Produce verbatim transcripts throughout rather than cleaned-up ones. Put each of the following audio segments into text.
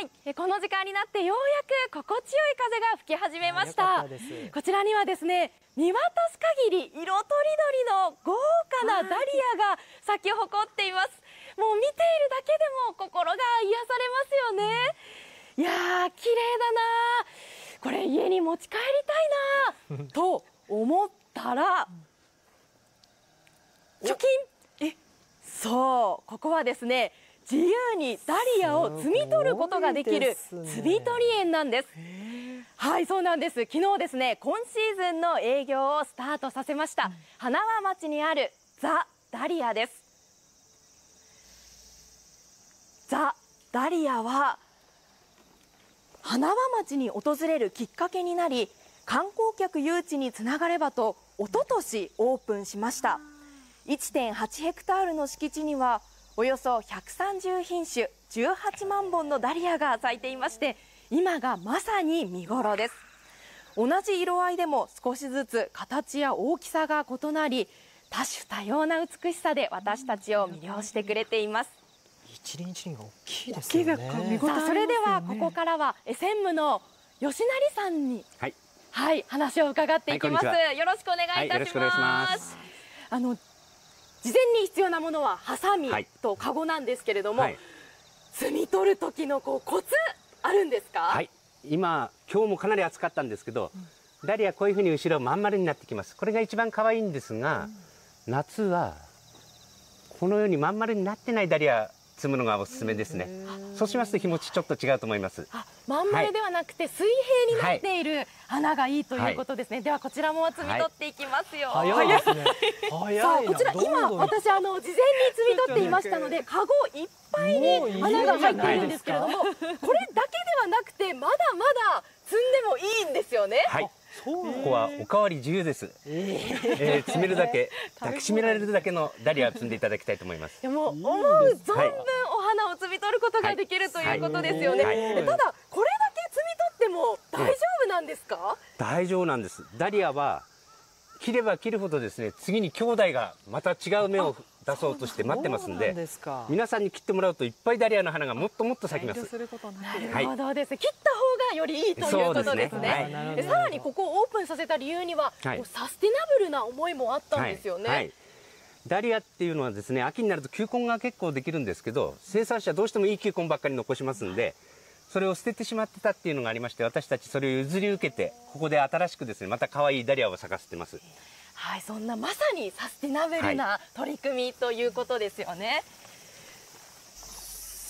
い、この時間になってようやく心地よい風が吹き始めました。こちらにはですね、見渡す限り色とりどりの豪華なダリアが咲き誇っています。もう見ているだけでも心が癒されますよね。いやー、綺麗だな、これ家に持ち帰りたいなと思ったら、チョキン。え、そう、ここはですね、自由にダリアを摘み取ることができる摘み取り園なんです。はい、そうなんです。昨日ですね、今シーズンの営業をスタートさせました。花輪町にあるザ・ダリアです。ザ・ダリアは花輪町に訪れるきっかけになり、観光客誘致につながればと一昨年オープンしました。 いってんはち ヘクタールの敷地にはおよそひゃくさんじゅう品種じゅうはちまんぼんのダリアが咲いていまして、今がまさに見頃です。同じ色合いでも少しずつ形や大きさが異なり、多種多様な美しさで私たちを魅了してくれています。一輪一輪が大きいですよね。それではここからは専務の吉成さんに、はい、はい、話を伺っていきます。よろしくお願いいたします。あの、事前に必要なものはハサミとカゴなんですけれども、はい、摘み取る時のこうコツあるんですか？はい、今今日もかなり暑かったんですけど、うん、ダリアこういうふうに後ろまん丸になってきます。これが一番可愛いんですが、うん、夏はこのようにまん丸になってないダリア摘むのがおすすめですね。そうしますと日持ちちょっと違うと思います。あ、まん丸ではなくて水平になっている花がいいということですね。はい、ではこちらも摘み取っていきますよ。はい、早いですね。早い。こちら今私あの事前に摘み取っていましたので、カゴいっぱいに花が入っているんですけれども、これだけではなくてまだまだ摘んでもいいんですよね。はい、ここはおかわり自由です。えー、摘めるだけ、抱きしめられるだけのダリアを摘んでいただきたいと思います。でも思う存分お花を摘み取ることができるということですよね。ただこれだけ摘み取っても大丈夫なんですか？大丈夫なんです。ダリアは切れば切るほどですね、次に兄弟がまた違う芽を出そうとして待ってますんで、皆さんに切ってもらうといっぱいダリアの花がもっともっと咲きます。なるほどです。切った方がよりいいということですね。さらにここをオープンさせた理由には、サステナブルな思いもあったんですよね。ダリアっていうのはですね、秋になると球根が結構できるんですけど、生産者どうしてもいい球根ばっかり残しますんで、それを捨ててしまってたっていうのがありまして、私たちそれを譲り受けて、ここで新しくですね、また可愛いダリアを咲かせてます。はい、そんなまさにサスティナブルな取り組みということですよね。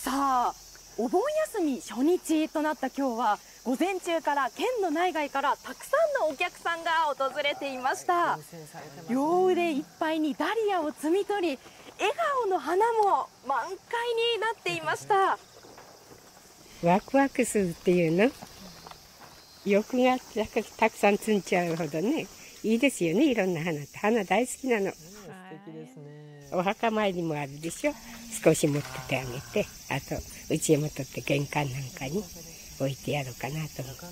はい、さあ、お盆休み初日となった今日は午前中から県の内外からたくさんのお客さんが訪れていました。両腕いっぱいにダリアを摘み取り、笑顔の花も満開になっていました。ワクワクするっていうの、欲がたくさん摘んちゃうほどね、いいですよね。いろんな花って花大好きなの。お墓参りもあるでしょ。少し持っててあげて、あとうちへも取って玄関なんかに置いてやろうかなと思って。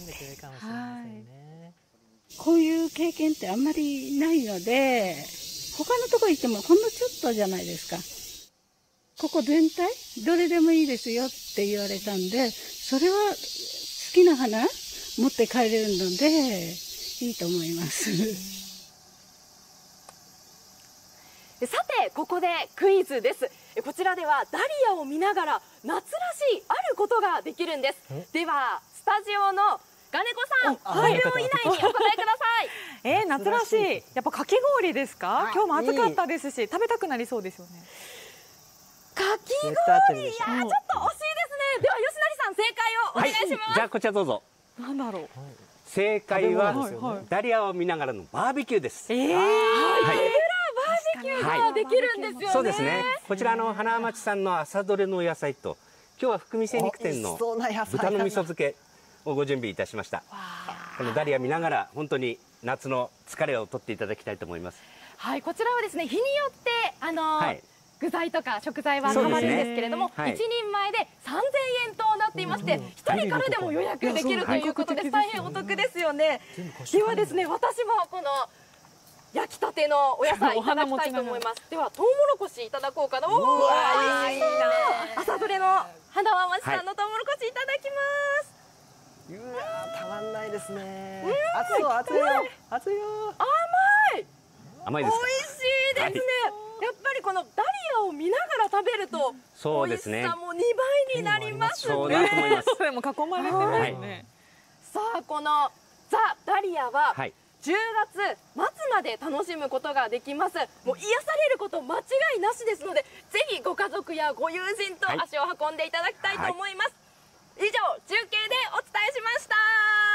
こういう経験ってあんまりないので、他のとこ行ってもほんのちょっとじゃないですか。ここ全体どれでもいいですよって言われたんで、それは好きな花持って帰れるのでいいと思いますさて、ここでクイズです。こちらではダリアを見ながら夏らしいあることができるんです。ではスタジオのガネコさん、ごびょう以内にお答えください。えー、夏らしい、やっぱかき氷ですか？はい、今日も暑かったですし、食べたくなりそうですよね。かき氷、いやー、ちょっと惜しいですね。では吉成さん、正解をお願いします。はい、じゃあこちらどうぞ。なんだろう、正解はダリアを見ながらのバーベキューです。ええ、バーベキューができるんですよね。そうですね。こちらの花輪町産の朝どれの野菜と、今日は福見精肉店の豚の味噌漬けをご準備いたしました。このダリア見ながら本当に夏の疲れを取っていただきたいと思います。はい、こちらはですね、日によってあのー。はい、具材とか食材は変わるんですけれども、一、ね、はい、人前でさんぜんえんとなっていまして、一人からでも予約できるということで大変お得ですよね。ではですね、私もこの焼きたてのお野菜いただきたいと思います。ではトウモロコシいただこうかな。おお、朝どれの花輪町さんのトウモロコシいただきます。うわー、たまんないですね。熱いよ、熱いよ、熱いよ。甘い。甘いですか。美味しいですね。やっぱりこのダリアを見ながら食べると美味しさもにばいになりますね。そうだと思います。それも囲まれてますね。さあ、このザ・ダリアはじゅうがつまつまで楽しむことができます。もう癒されること間違いなしですので、ぜひご家族やご友人と足を運んでいただきたいと思います。以上、中継でお伝えしました。